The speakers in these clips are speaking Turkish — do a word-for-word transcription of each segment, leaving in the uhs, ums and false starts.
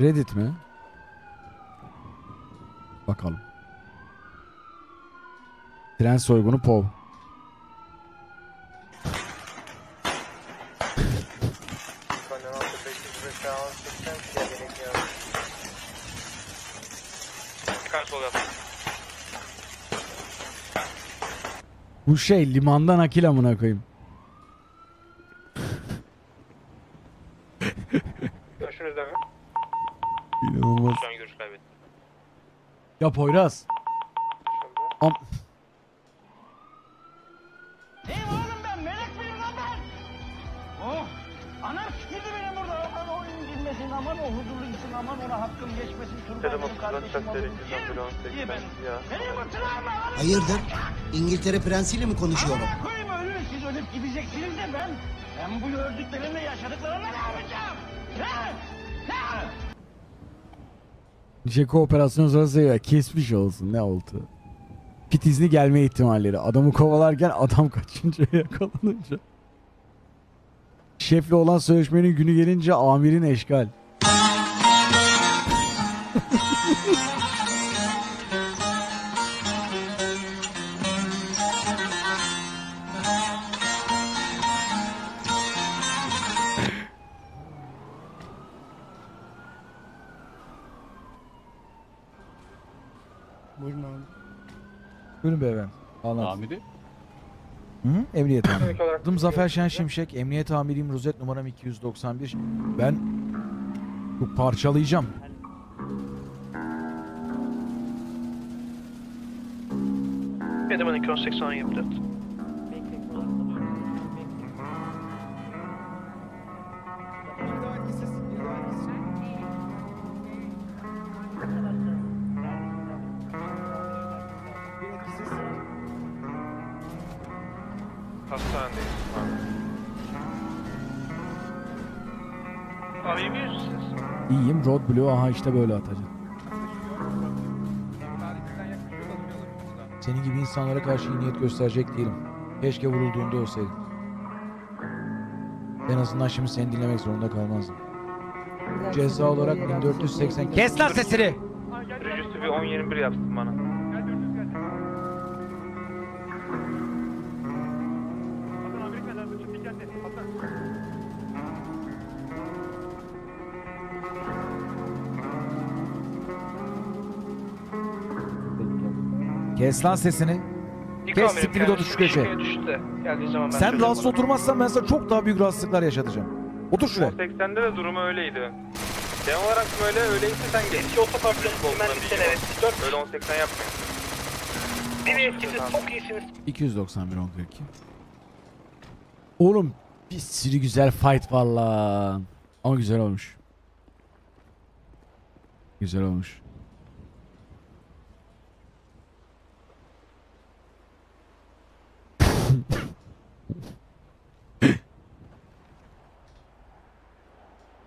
Reddit mi? Bakalım. Tren soygunu pov. Bu şey limandan akil amına koyayım. Şurada mı? İnanılmaz. Şu an görüş kaybettim. Ya Poyraz. Am Ey oğlum ben melek miyim lan ben? Oh! Anam sikildi benim burada. Aman o incinmesin, aman o huzurlusun, aman ona hakkım geçmesin. Turbanım kardeşim olur. Niye ben? Benim hatırlarım lan! Hayırdır? İngiltere prensiyle mi konuşuyorum? Amana koyayım ölür, siz ölüp gideceksiniz de ben. Ben bu gördüklerimle yaşadıklarımla ne yapacağım? Ne? Ne? Jeko operasyonu sonrası ya kesmiş olsun ne oldu? Pit izni gelme ihtimalleri. Adamı kovalarken adam kaçınca yakalanınca. Şefle olan sözleşmenin günü gelince amirin eşgal. Buyurun abi. Buyurun beyefendi. Amiri? Hı hı. Emniyet amiri. Adım Zafer Şen Şimşek. Emniyet amiriyim. Rozet numaram iki yüz doksan bir. Ben bu parçalayacağım. Edemen iki yüz seksen dört. Hastanedeyiz. Abi iyi misiniz? İyiyim. Road Blue. Aha işte böyle atacağım. Senin gibi insanlara karşı iyi niyet gösterecek değilim. Keşke vurulduğunda olsaydım. En azından şimdi seni dinlemek zorunda kalmazdım. Ceza olarak bin dört yüz seksen... Kes lan sesini! Rücüsü bir on yirmi bir yaptın bana. Kes lan sesini. Kes siktiğini otur şu köşeye. Sen rahatsız oturmazsan ben sana çok daha büyük rahatsızlıklar yaşatacağım. Otur şuraya. seksende de durumu öyleydi. Genel olarak böyle öyleyse sen geç. İki otoparkları ben için evet. Böyle on seksen yapmayın. Bir etkisiz çok iyisiniz. iki yüz doksan bir on kırk iki. Oğlum bir sürü güzel fight valla. Ama güzel olmuş. Güzel olmuş.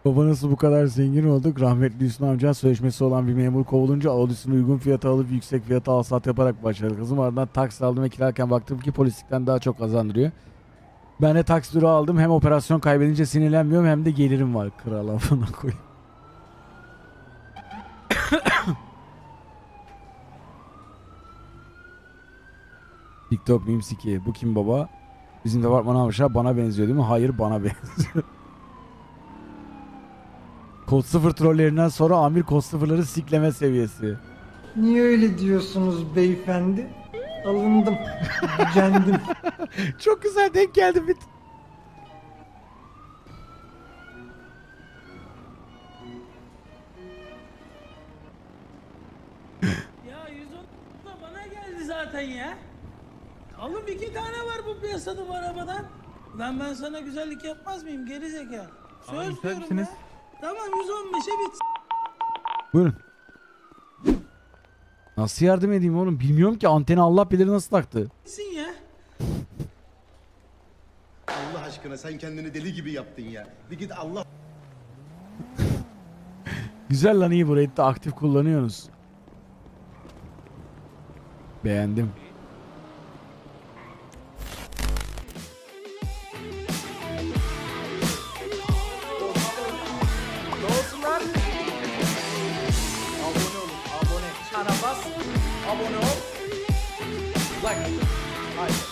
Baba nasıl bu kadar zengin olduk? Rahmetli Hüsnü amca sözleşmesi olan bir memur kovulunca alıcısını uygun fiyata alıp yüksek fiyata alsat yaparak başladı. Kızım ardından taksi aldım ve kirarken baktım ki polislikten daha çok kazandırıyor. Ben de taksi durağı aldım. Hem operasyon kaybedince sinirlenmiyorum hem de gelirim var. Krala falan koyayım. TikTok memes iki. Bu kim baba? Bizim departman aşağı bana benziyor değil mi? Hayır bana benziyor. Kod sıfır trollerinden sonra amir kod sıfırları sikleme seviyesi. Niye öyle diyorsunuz beyefendi? Alındım. Gücendim. Çok güzel denk geldi bit. Ya yüz on da bana geldi zaten ya. Oğlum iki tane var bu piyasada bu arabadan. Lan ben sana güzellik yapmaz mıyım geri zeka? Söz diyorum ya. Tamam yüz on beşe bit. Buyurun. Nasıl yardım edeyim oğlum? Bilmiyorum ki anteni Allah bilir nasıl taktı. Nesin ya? Allah aşkına sen kendini deli gibi yaptın ya. Bir git Allah. Güzel lan iyi burayı da aktif kullanıyorsunuz. Beğendim. Ne olsun lan? abone ol. Like. Haydi.